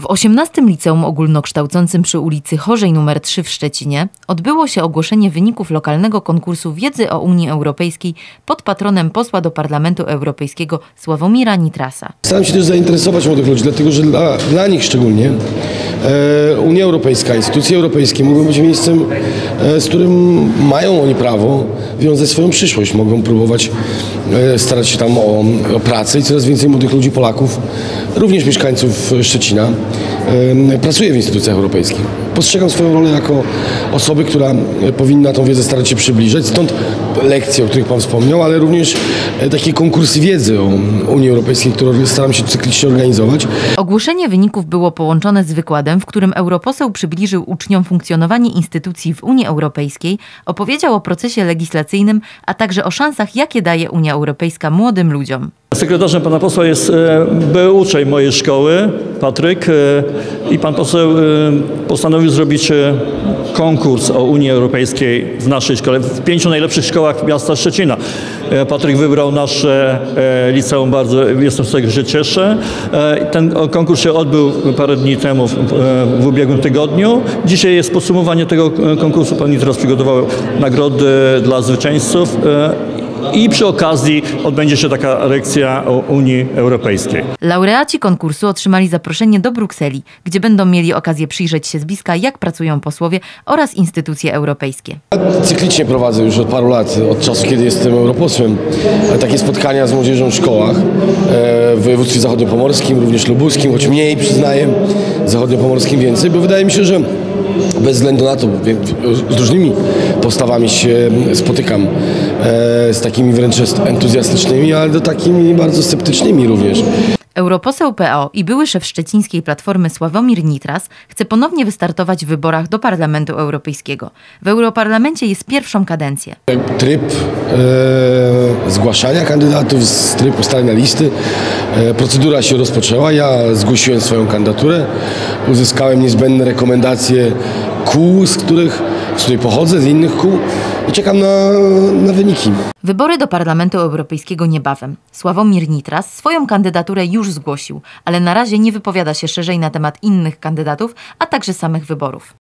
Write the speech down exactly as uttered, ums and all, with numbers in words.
W osiemnastym Liceum Ogólnokształcącym przy ulicy Chorzej nr trzy w Szczecinie odbyło się ogłoszenie wyników lokalnego konkursu wiedzy o Unii Europejskiej pod patronem posła do Parlamentu Europejskiego Sławomira Nitrasa. Staram się też zainteresować młodych ludzi, dlatego że dla, dla nich szczególnie e, Unia Europejska, instytucje europejskie mogą być miejscem, e, z którym mają oni prawo wiązać swoją przyszłość. Mogą próbować e, starać się tam o, o pracę i coraz więcej młodych ludzi, Polaków, również mieszkańców Szczecina, pracuje w instytucjach europejskich. Postrzegam swoją rolę jako osoby, która powinna tą wiedzę starać się przybliżać, stąd lekcje, o których Pan wspomniał, ale również takie konkursy wiedzy o Unii Europejskiej, które staram się cyklicznie organizować. Ogłoszenie wyników było połączone z wykładem, w którym europoseł przybliżył uczniom funkcjonowanie instytucji w Unii Europejskiej, opowiedział o procesie legislacyjnym, a także o szansach, jakie daje Unia Europejska młodym ludziom. Sekretarzem pana posła jest był uczeń mojej szkoły, Patryk, i pan poseł postanowił zrobić konkurs o Unii Europejskiej w naszej szkole, w pięciu najlepszych szkołach miasta Szczecina. Patryk wybrał nasze liceum, bardzo jestem z tego się cieszę. Ten konkurs się odbył parę dni temu, w ubiegłym tygodniu. Dzisiaj jest podsumowanie tego konkursu. Pan Nitras przygotował nagrody dla zwycięzców i przy okazji odbędzie się taka lekcja o Unii Europejskiej. Laureaci konkursu otrzymali zaproszenie do Brukseli, gdzie będą mieli okazję przyjrzeć się z bliska, jak pracują posłowie oraz instytucje europejskie. Ja cyklicznie prowadzę już od paru lat, od czasu, kiedy jestem europosłem, takie spotkania z młodzieżą w szkołach w województwie zachodniopomorskim, również lubuskim, choć mniej przyznaję, zachodniopomorskim więcej, bo wydaje mi się, że bez względu na to, z różnymi postawami się spotykam, z takimi wręcz entuzjastycznymi, ale do takimi bardzo sceptycznymi również. Europoseł P O i były szef szczecińskiej Platformy Sławomir Nitras chce ponownie wystartować w wyborach do Parlamentu Europejskiego. W Europarlamencie jest pierwszą kadencję. Tryb e, zgłaszania kandydatów, tryb ustalenia listy, e, procedura się rozpoczęła. Ja zgłosiłem swoją kandydaturę, uzyskałem niezbędne rekomendacje kół, z których, z których pochodzę, z innych kół, i czekam na, na wyniki. Wybory do Parlamentu Europejskiego niebawem. Sławomir Nitras swoją kandydaturę już zgłosił, ale na razie nie wypowiada się szerzej na temat innych kandydatów, a także samych wyborów.